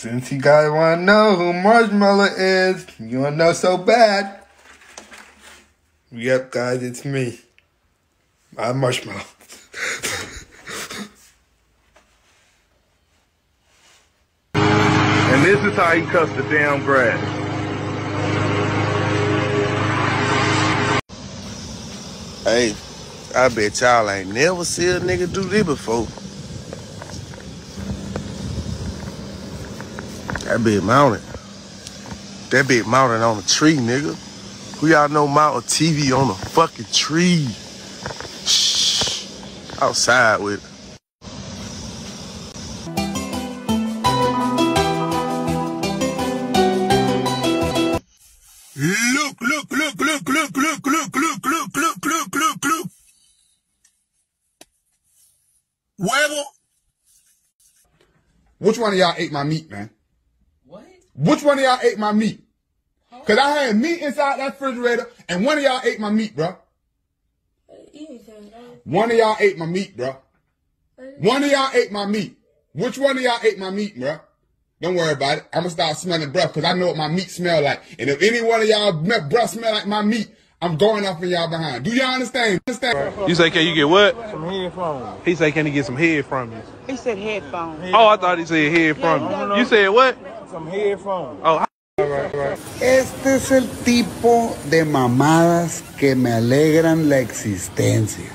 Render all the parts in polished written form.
Since you guys want to know who Marshmallow is, you want to know so bad. Yep, guys, it's me. I'm Marshmallow. And this is how he cuts the damn grass. Hey, I bet y'all ain't never seen a nigga do this before. That bitch mounted. That bitch mounted on a tree, nigga. Who y'all know mount a TV on a fucking tree? Shh. Outside with it. Look. Huevo. Which one of y'all ate my meat, man? What? Which one of y'all ate my meat? Huh? Cause I had meat inside that refrigerator, and one of y'all ate my meat, bro. One of y'all ate my meat, bro. One of y'all ate my meat. Which one of y'all ate my meat, bro? Don't worry about it. I'm gonna start smelling breath because I know what my meat smell like. And if any one of y'all breath smell like my meat, I'm going off in y'all behind. Do y'all understand? You say, can you get what? Some headphones. He said, can he get some head from you? He said headphones. Oh, I thought he said head from you. No. You said what? Some headphones. Oh, right. Este es el tipo de mamadas que me alegran la existencia.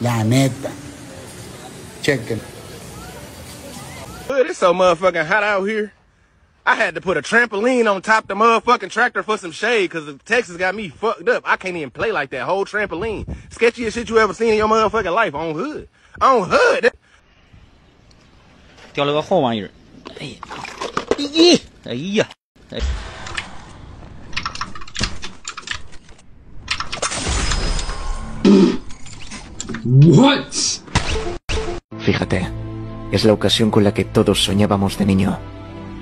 La neta. Chequen. It's so motherfucking hot out here. I had to put a trampoline on top of the motherfucking tractor for some shade because Texas got me fucked up. I can't even play like that whole trampoline. Sketchiest shit you ever seen in your motherfucking life on hood. On hood.掉了个后玩意儿。哎呀。What? Fíjate. Es la ocasión con la que todos soñábamos de niño.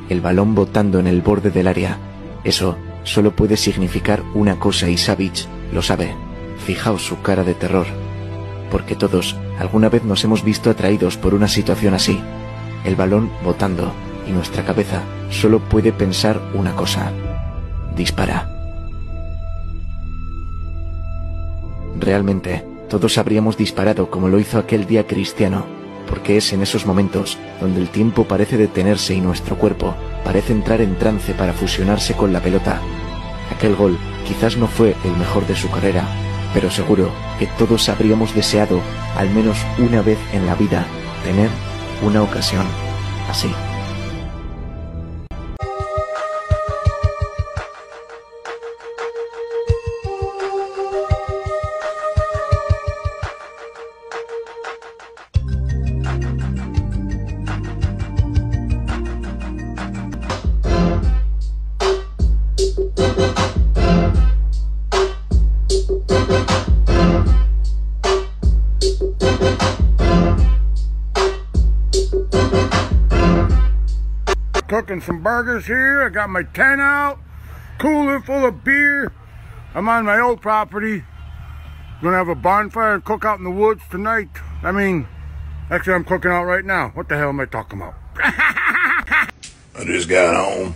El balón botando en el borde del área. Eso solo puede significar una cosa y Savage lo sabe. Fijaos su cara de terror. Porque todos alguna vez nos hemos visto atraídos por una situación así. El balón botando y nuestra cabeza solo puede pensar una cosa. Dispara. Realmente, todos habríamos disparado como lo hizo aquel día Cristiano. Porque es en esos momentos donde el tiempo parece detenerse y nuestro cuerpo parece entrar en trance para fusionarse con la pelota. Aquel gol quizás no fue el mejor de su carrera, pero seguro que todos habríamos deseado, al menos una vez en la vida, tener una ocasión así. Cooking some burgers here. I got my tent out, cooler full of beer. I'm on my old property. Gonna have a bonfire and cook out in the woods tonight. I mean, actually I'm cooking out right now. What the hell am I talking about? I just got home.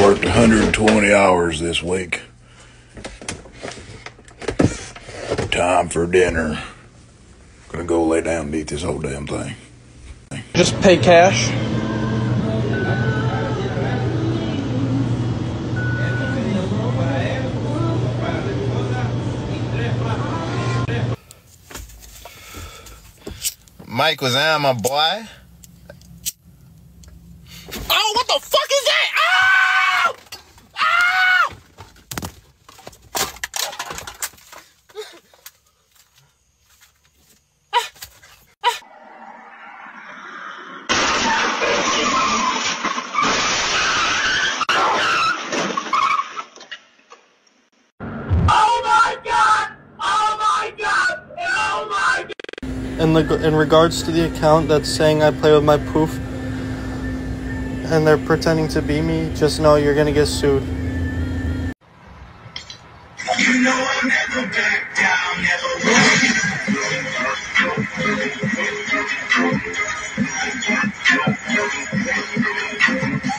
Worked 120 hours this week. Time for dinner. Gonna go lay down and eat this whole damn thing. Just pay cash. Mike was on, my boy. Oh, what the fuck is that? Oh! Oh! Oh my God! Oh my God! Oh my God! In regards to the account that's saying I play with my poof and they're pretending to be me, just know you're gonna get sued. You know I never back down, never run.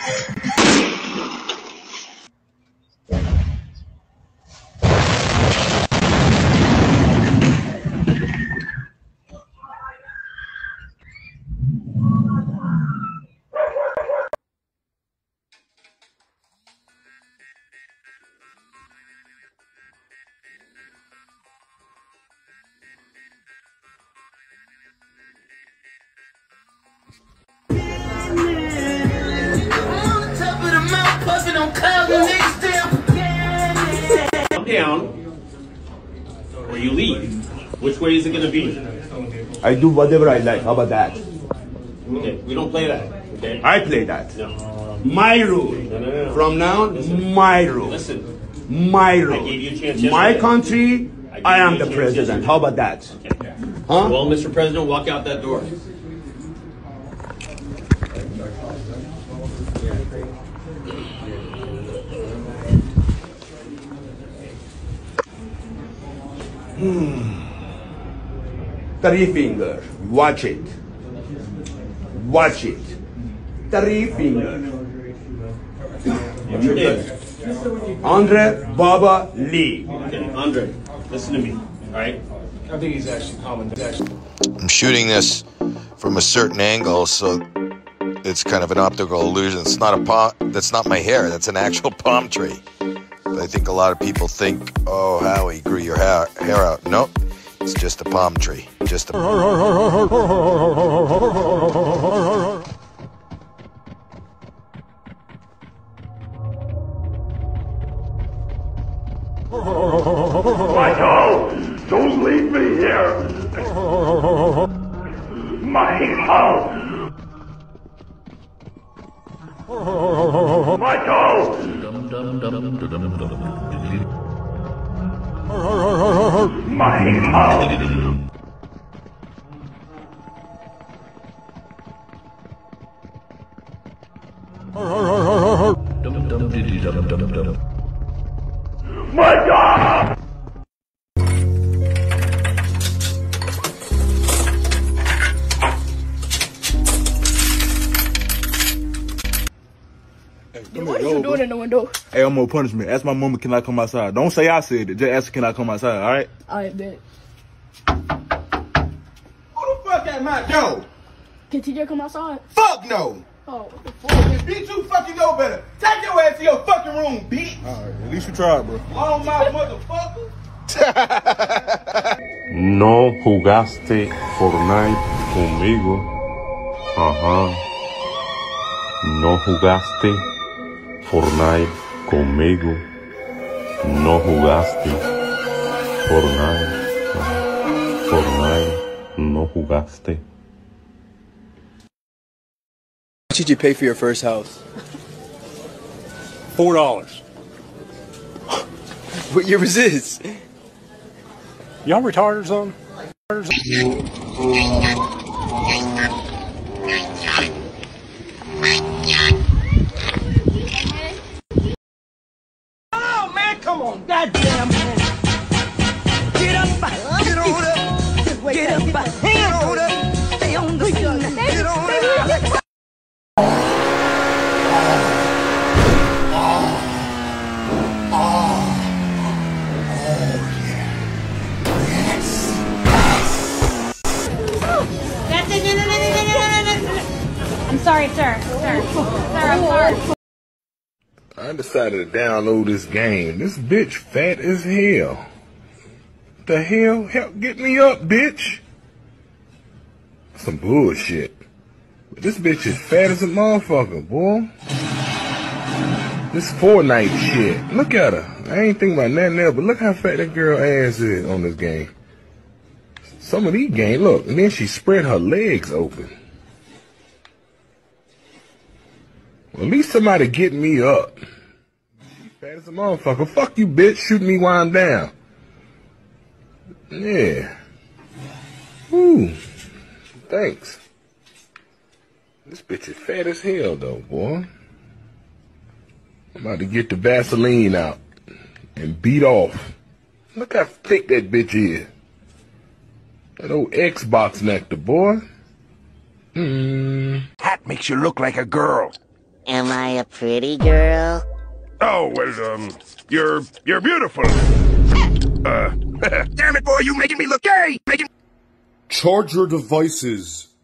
Which way is it gonna be? I do whatever I like. How about that? Okay, we don't play that. Okay. I play that. No. My rule. No. From now, listen. My rule. Listen. My rule. I gave you a chance yesterday. My country. I am the president. Yesterday. How about that? Okay. Huh? Well, Mr. President, walk out that door. Three finger. Watch it. Watch it. Three finger. What's your name? Andre Baba Lee. Okay, Andre, listen to me. All right. I think he's actually calling. I'm shooting this from a certain angle, so it's kind of an optical illusion. It's not a palm. That's not my hair. That's an actual palm tree. I think a lot of people think, oh, Howie, grew your hair out. Nope, it's just a palm tree. Just a... Michael, don't leave me here! Michael! Michael! My house. My God. What are you doing in the window? Hey, I'm gonna punish me. Ask my mama, can I come outside? Don't say I said it. Just ask her, can I come outside, all right? All right, bet. Who the fuck at my door? Can TJ come outside? Fuck no! Oh, what the fuck? Bitch, you fucking know better. Take your ass to your fucking room, bitch. All right, at least you tried, bro. Long mouth motherfucker. No jugaste Fortnite conmigo. No jugaste Fortnite conmigo. No jugaste Fortnite. Fortnite, no jugaste. What did you pay for your first house? $4. What year was this? Y'all retired or something? Goddamn man. Get up, get on up, get up, get on up, stay on the scene, get on up. I'm sorry, sir, I'm sorry. I decided to download this game. This bitch fat as hell. The hell? Help get me up, bitch. Some bullshit. But this bitch is fat as a motherfucker, boy. This Fortnite shit. Look at her. I ain't thinking about nothing else, but look how fat that girl ass is on this game. Some of these games, look. And then she spread her legs open. Well, at least somebody get me up. Fat as a motherfucker. Fuck you, bitch. Shoot me while I'm down. Yeah. Ooh. Thanks. This bitch is fat as hell, though, boy. I'm about to get the Vaseline out and beat off. Look how thick that bitch is. That old Xbox nectar, boy. Hat makes you look like a girl. Am I a pretty girl? Oh, well, you're beautiful. Damn it, boy, you making me look gay! Charge your devices.